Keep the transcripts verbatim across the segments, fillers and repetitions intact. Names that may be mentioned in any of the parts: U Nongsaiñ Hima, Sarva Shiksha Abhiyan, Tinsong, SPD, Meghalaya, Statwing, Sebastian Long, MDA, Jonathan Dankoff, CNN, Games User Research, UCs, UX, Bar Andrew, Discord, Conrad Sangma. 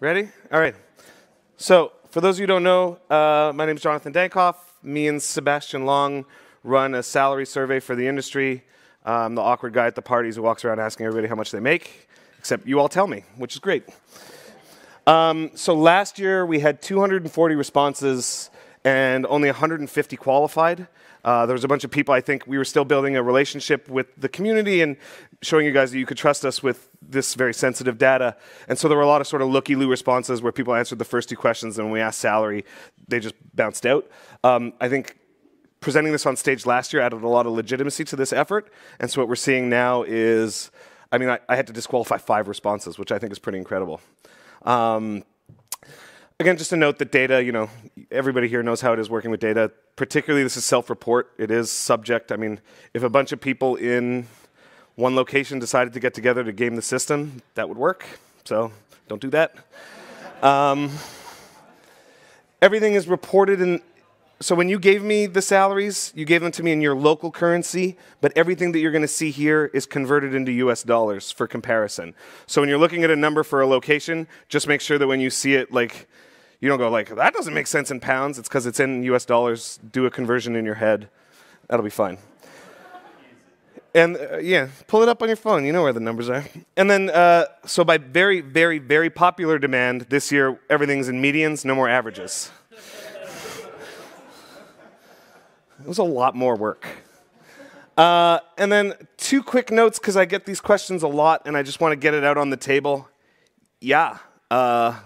Ready? All right. So for those of you who don't know, uh, my name is Jonathan Dankoff. Me and Sebastian Long run a salary survey for the industry. I'm the awkward guy at the parties who walks around asking everybody how much they make, except you all tell me, which is great. Um, so last year, we had two hundred forty responses and only one hundred fifty qualified. Uh, there was a bunch of people, I think, we were still building a relationship with the community and showing you guys that you could trust us with this very sensitive data. And so there were a lot of sort of looky-loo responses where people answered the first two questions, and when we asked salary, they just bounced out. Um, I think presenting this on stage last year added a lot of legitimacy to this effort. And so what we're seeing now is, I mean, I, I had to disqualify five responses, which I think is pretty incredible. Um, Again, just to note that data, you know, everybody here knows how it is working with data. Particularly, this is self-report. It is subject. I mean, if a bunch of people in one location decided to get together to game the system, that would work. So don't do that. Um, everything is reported in. So when you gave me the salaries, you gave them to me in your local currency, but everything that you're going to see here is converted into U S dollars for comparison. So when you're looking at a number for a location, just make sure that when you see it, like, you don't go like, that doesn't make sense in pounds. It's because it's in U S dollars. Do a conversion in your head. That'll be fine. And uh, yeah, pull it up on your phone. You know where the numbers are. And then, uh, so by very, very, very popular demand this year, everything's in medians, no more averages. It was a lot more work. Uh, and then two quick notes, because I get these questions a lot, and I just want to get it out on the table. Yeah, uh,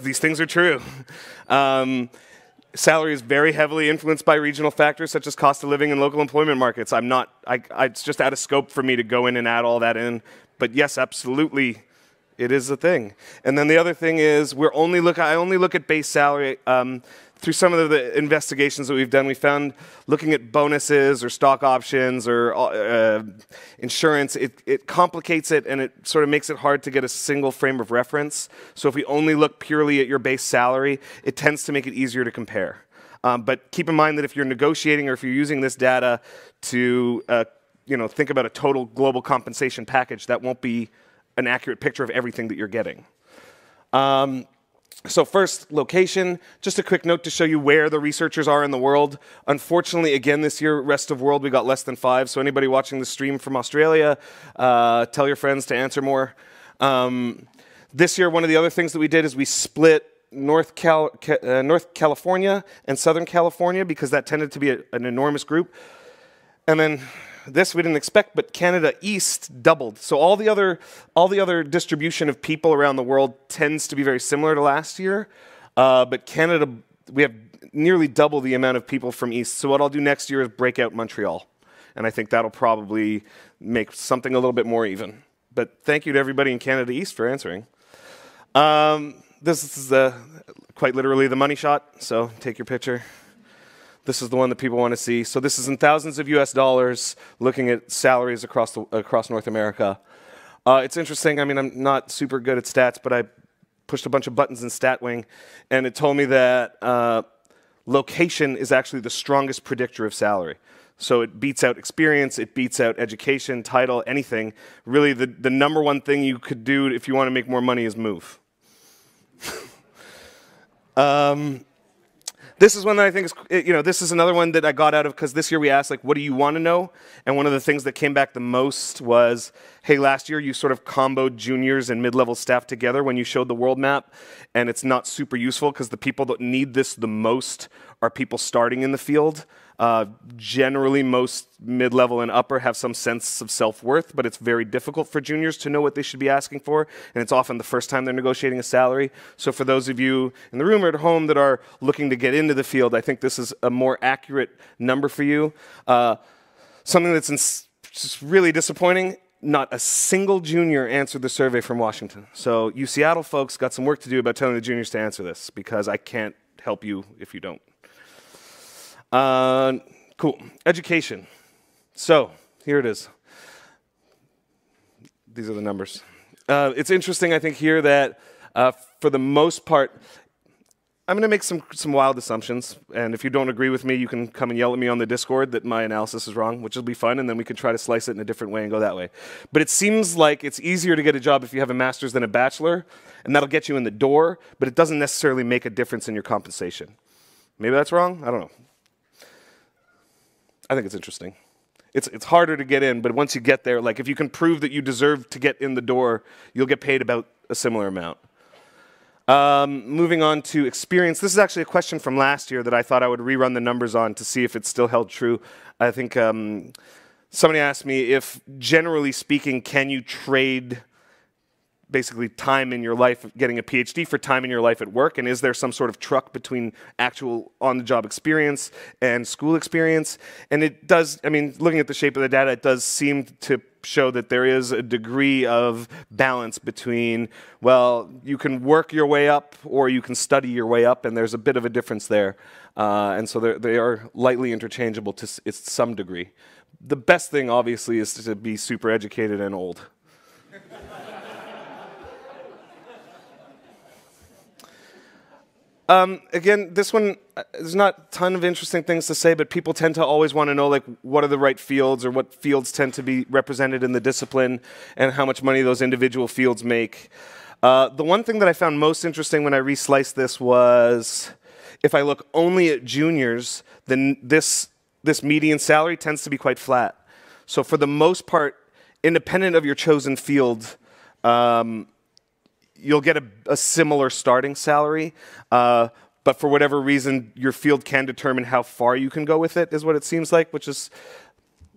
these things are true. Um, salary is very heavily influenced by regional factors, such as cost of living and local employment markets. I'm not, I, I, it's just out of scope for me to go in and add all that in. But yes, absolutely, it is a thing. And then the other thing is, we're only look, I only look at base salary. Um, Through some of the investigations that we've done, we found looking at bonuses or stock options or uh, insurance, it, it complicates it and it sort of makes it hard to get a single frame of reference. So if we only look purely at your base salary, it tends to make it easier to compare. Um, but keep in mind that if you're negotiating or if you're using this data to uh, you know, think about a total global compensation package, that won't be an accurate picture of everything that you're getting. Um, So first, location. Just a quick note to show you where the researchers are in the world. Unfortunately, again, this year, rest of world, we got less than five. So anybody watching the stream from Australia, uh, tell your friends to answer more. Um, this year, one of the other things that we did is we split North, Cal Ca uh, North California and Southern California, because that tended to be a, an enormous group. And then this we didn't expect, but Canada East doubled. So all the other, all the other distribution of people around the world tends to be very similar to last year. Uh, but Canada, we have nearly double the amount of people from East. So what I'll do next year is break out Montreal. And I think that'll probably make something a little bit more even. But thank you to everybody in Canada East for answering. Um, this is uh, quite literally the money shot, so take your picture. This is the one that people want to see. So this is in thousands of U S dollars, looking at salaries across, the, across North America. Uh, it's interesting. I mean, I'm not super good at stats, but I pushed a bunch of buttons in Statwing, and it told me that uh, location is actually the strongest predictor of salary. So it beats out experience, it beats out education, title, anything. Really, the, the number one thing you could do if you want to make more money is move. um... This is one that I think is, you know, this is another one that I got out of, because this year we asked, like, what do you want to know? And one of the things that came back the most was, hey, last year you sort of comboed juniors and mid-level staff together when you showed the world map, and it's not super useful because the people that need this the most are people starting in the field. Uh, generally, most mid-level and upper have some sense of self-worth, but it's very difficult for juniors to know what they should be asking for, and it's often the first time they're negotiating a salary. So for those of you in the room or at home that are looking to get into the field, I think this is a more accurate number for you. Uh, something that's ins- just really disappointing, not a single junior answered the survey from Washington. So you Seattle folks got some work to do about telling the juniors to answer this, because I can't help you if you don't. Uh, cool. Education. So here it is. These are the numbers. Uh, it's interesting, I think, here that uh, for the most part, I'm going to make some, some wild assumptions, and if you don't agree with me, you can come and yell at me on the Discord that my analysis is wrong, which will be fun, and then we can try to slice it in a different way and go that way. But it seems like it's easier to get a job if you have a master's than a bachelor, and that'll get you in the door, but it doesn't necessarily make a difference in your compensation. Maybe that's wrong? I don't know. I think it's interesting. It's, it's harder to get in, but once you get there, like if you can prove that you deserve to get in the door, you'll get paid about a similar amount. Um, moving on to experience. This is actually a question from last year that I thought I would rerun the numbers on to see if it still held true. I think um, somebody asked me if, generally speaking, can you trade basically time in your life getting a PhD for time in your life at work, and is there some sort of truck between actual on-the-job experience and school experience? And it does, I mean, looking at the shape of the data, it does seem to show that there is a degree of balance between, well, you can work your way up or you can study your way up, and there's a bit of a difference there. Uh, and so they are lightly interchangeable to s some degree. The best thing, obviously, is to be super educated and old. Um, again, this one, there's not a ton of interesting things to say, but people tend to always want to know, like, what are the right fields or what fields tend to be represented in the discipline and how much money those individual fields make. Uh, the one thing that I found most interesting when I re-sliced this was if I look only at juniors, then this, this median salary tends to be quite flat. So for the most part, independent of your chosen field, um, you'll get a, a similar starting salary, uh, but for whatever reason, your field can determine how far you can go with it, is what it seems like, which is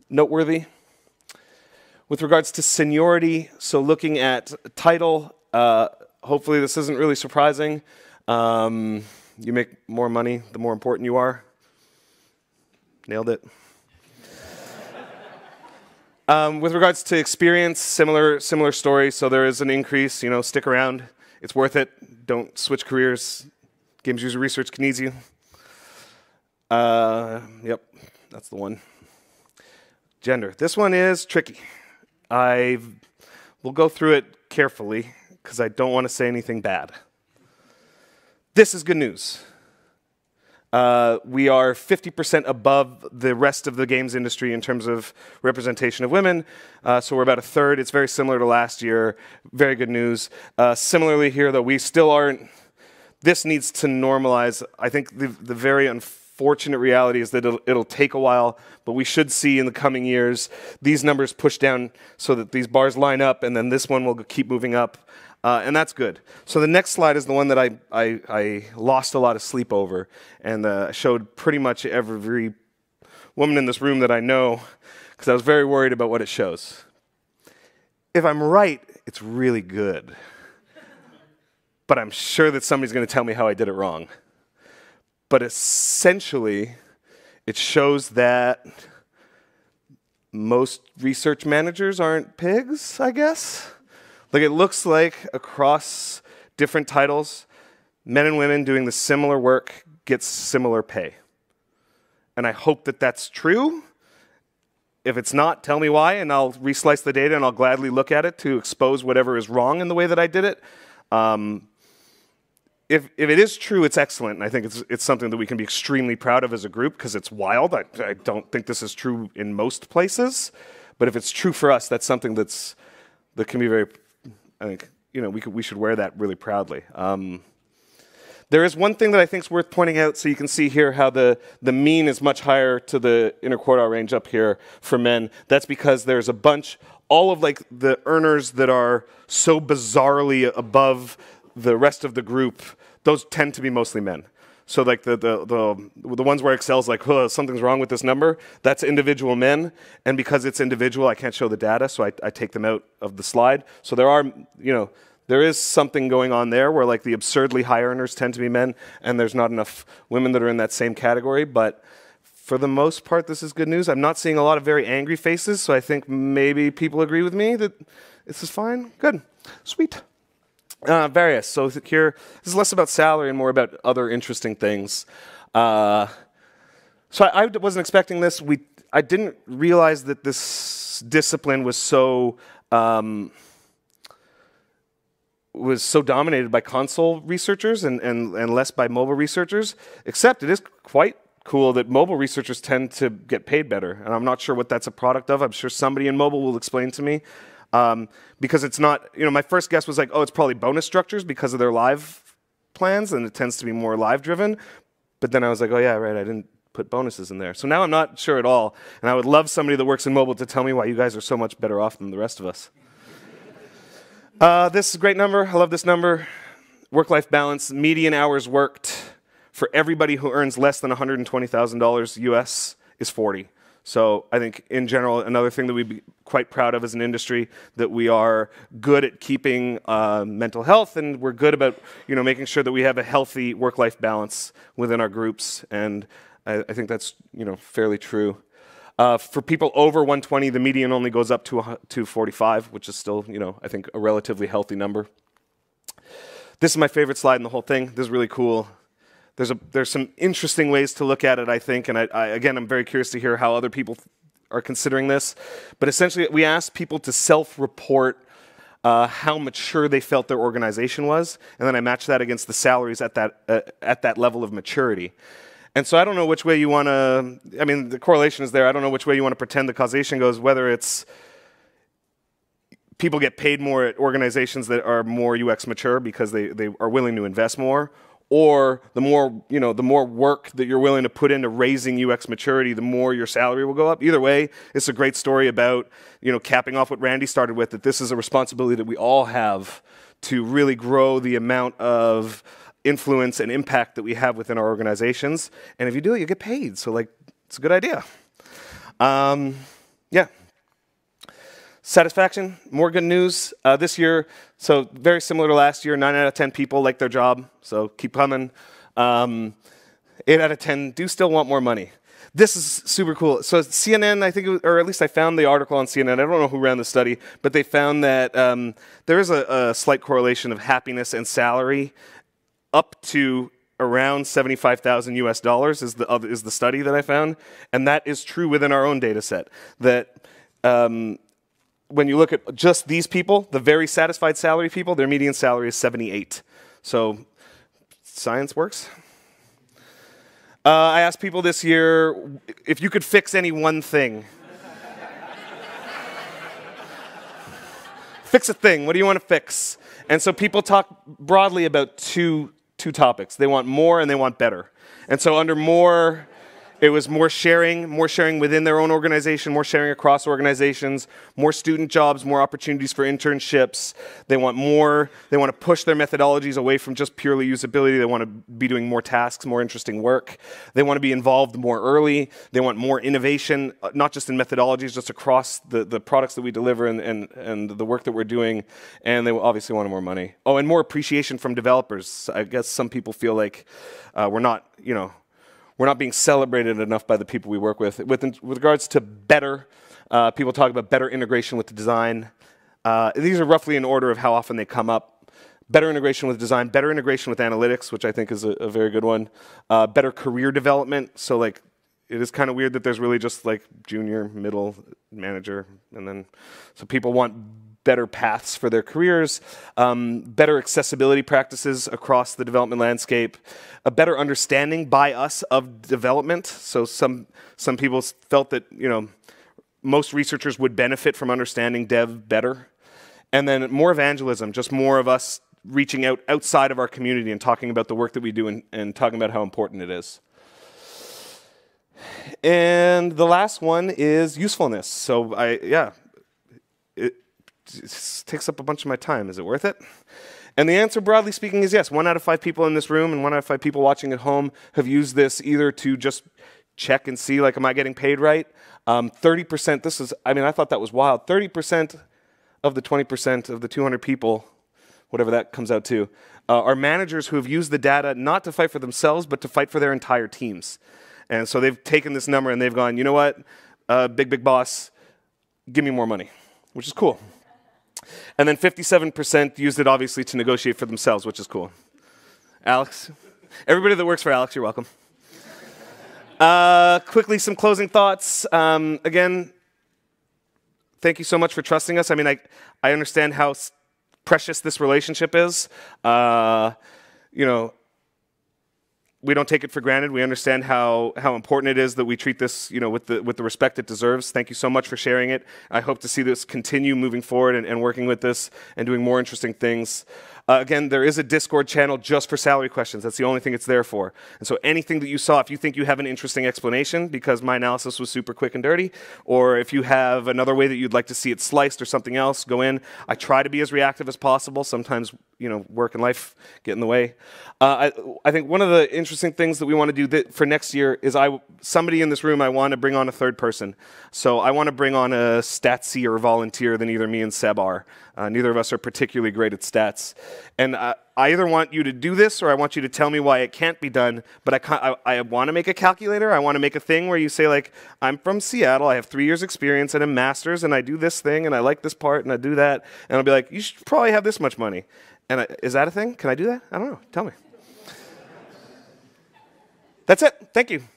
noteworthy. With regards to seniority, so looking at title, uh, hopefully this isn't really surprising. Um, you make more money, the more important you are. Nailed it. Um, with regards to experience, similar similar story. So there is an increase. You know, stick around. It's worth it. Don't switch careers. Games User Research can ease you. Uh, yep, that's the one. Gender. This one is tricky. I will go through it carefully because I don't want to say anything bad. This is good news. Uh, we are fifty percent above the rest of the games industry in terms of representation of women, uh, so we're about a third. It's very similar to last year. Very good news. Uh, similarly here, though, we still aren't... This needs to normalize. I think the, the very unfortunate reality is that it'll, it'll take a while, but we should see in the coming years these numbers push down so that these bars line up, and then this one will keep moving up. Uh, and that's good. So the next slide is the one that I, I, I lost a lot of sleep over, and uh, showed pretty much every woman in this room that I know, because I was very worried about what it shows. If I'm right, it's really good. But I'm sure that somebody's going to tell me how I did it wrong. But essentially, it shows that most research managers aren't pigs, I guess. Like, it looks like across different titles, men and women doing the similar work get similar pay. And I hope that that's true. If it's not, tell me why, and I'll reslice the data, and I'll gladly look at it to expose whatever is wrong in the way that I did it. Um, if, if it is true, it's excellent, and I think it's, it's something that we can be extremely proud of as a group, because it's wild. I, I don't think this is true in most places. But if it's true for us, that's something that's, that can be very... I think, you know, we, could, we should wear that really proudly. Um, there is one thing that I think is worth pointing out. So you can see here how the, the mean is much higher to the interquartile range up here for men. That's because there's a bunch, all of like the earners that are so bizarrely above the rest of the group, those tend to be mostly men. So like the, the, the, the ones where Excel's like, oh, something's wrong with this number, that's individual men. And because it's individual, I can't show the data, so I, I take them out of the slide. So there are, you know, there is something going on there where like the absurdly high earners tend to be men, and there's not enough women that are in that same category. But for the most part, this is good news. I'm not seeing a lot of very angry faces, so I think maybe people agree with me that this is fine. Good. Sweet. Uh, various. So here, this is less about salary and more about other interesting things. Uh, so I, I wasn't expecting this. We, I didn't realize that this discipline was so um, was so dominated by console researchers and, and, and less by mobile researchers, except it is quite cool that mobile researchers tend to get paid better. And I'm not sure what that's a product of. I'm sure somebody in mobile will explain to me. Um, because it's not, you know, my first guess was like, oh, it's probably bonus structures because of their live plans, and it tends to be more live driven. But then I was like, oh, yeah, right, I didn't put bonuses in there. So now I'm not sure at all. And I would love somebody that works in mobile to tell me why you guys are so much better off than the rest of us. Uh, this is a great number. I love this number. Work-life balance, median hours worked for everybody who earns less than one hundred twenty thousand dollars U S is forty. So I think, in general, another thing that we'd be quite proud of as an industry, that we are good at keeping uh, mental health, and we're good about, you know, making sure that we have a healthy work-life balance within our groups, and I, I think that's, you know, fairly true. Uh, for people over one twenty, the median only goes up to uh, to forty-five, which is still, you know, I think a relatively healthy number. This is my favorite slide in the whole thing. This is really cool. There's, a, there's some interesting ways to look at it, I think, and I, I, again, I'm very curious to hear how other people are considering this. But essentially, we asked people to self-report uh, how mature they felt their organization was, and then I matched that against the salaries at that, uh, at that level of maturity. And so I don't know which way you want to, I mean, the correlation is there. I don't know which way you want to pretend the causation goes, whether it's people get paid more at organizations that are more U X mature because they, they are willing to invest more, or the more, you know, the more work that you're willing to put into raising U X maturity, the more your salary will go up. Either way, it's a great story about, you know, capping off what Randy started with, that this is a responsibility that we all have to really grow the amount of influence and impact that we have within our organizations. And if you do it, you get paid. So, like, it's a good idea. Um, yeah. Satisfaction, more good news uh, this year. So very similar to last year, nine out of ten people like their job, so keep coming. Um, eight out of ten do still want more money. This is super cool. So C N N, I think, it was, or at least I found the article on C N N. I don't know who ran the study, but they found that um, there is a, a slight correlation of happiness and salary up to around seventy-five thousand U S dollars is the, is the study that I found. And that is true within our own data set, that um, when you look at just these people, the very satisfied salary people, their median salary is seventy-eight. So science works. Uh, I asked people this year if you could fix any one thing. Fix a thing. What do you want to fix? And so people talk broadly about two, two topics. They want more and they want better. And so under more, it was more sharing, more sharing within their own organization, more sharing across organizations, more student jobs, more opportunities for internships. They want more, they want to push their methodologies away from just purely usability. They want to be doing more tasks, more interesting work. They want to be involved more early. They want more innovation, not just in methodologies, just across the, the products that we deliver and, and, and the work that we're doing. And they obviously want more money. Oh, and more appreciation from developers. I guess some people feel like uh, we're not, you know, we're not being celebrated enough by the people we work with. With, in, with regards to better, uh, people talk about better integration with the design. Uh, these are roughly in order of how often they come up. Better integration with design, better integration with analytics, which I think is a, a very good one. Uh, better career development. So, like, it is kind of weird that there's really just like junior, middle, manager, and then so people want better paths for their careers, um, better accessibility practices across the development landscape, a better understanding by us of development. So some, some people felt that, you know, most researchers would benefit from understanding dev better. And then more evangelism, just more of us reaching out outside of our community and talking about the work that we do and, and talking about how important it is. And the last one is usefulness. So I, yeah. It takes up a bunch of my time. Is it worth it? And the answer, broadly speaking, is yes. One out of five people in this room and one out of five people watching at home have used this either to just check and see, like, am I getting paid right? Um, thirty percent, this is, I mean, I thought that was wild. thirty percent of the twenty percent of the two hundred people, whatever that comes out to, uh, are managers who have used the data not to fight for themselves, but to fight for their entire teams. And so they've taken this number and they've gone, you know what, uh, big, big boss, give me more money, which is cool. And then fifty-seven percent used it, obviously, to negotiate for themselves, which is cool. Alex? Everybody that works for Alex, you're welcome. Uh, quickly, some closing thoughts. Um, again, thank you so much for trusting us. I mean, I, I understand how precious this relationship is. Uh, you know, we don't take it for granted. We understand how, how important it is that we treat this, you know, with the, with the respect it deserves. Thank you so much for sharing it. I hope to see this continue moving forward and, and working with this and doing more interesting things. Uh, again, there is a Discord channel just for salary questions. That's the only thing it's there for. And so anything that you saw, if you think you have an interesting explanation because my analysis was super quick and dirty, or if you have another way that you'd like to see it sliced or something else, go in. I try to be as reactive as possible. Sometimes, you know, work and life get in the way. Uh, I, I think one of the interesting things that we want to do for next year is I, somebody in this room, I want to bring on a third person. So I want to bring on a statsy or volunteer than either me and Seb are. Uh, neither of us are particularly great at stats. And uh, I either want you to do this or I want you to tell me why it can't be done, but I, can't, I, I want to make a calculator. I want to make a thing where you say, like, I'm from Seattle, I have three years experience and a master's, and I do this thing, and I like this part, and I do that. And I'll be like, you should probably have this much money. And I, is that a thing? Can I do that? I don't know. Tell me. That's it. Thank you.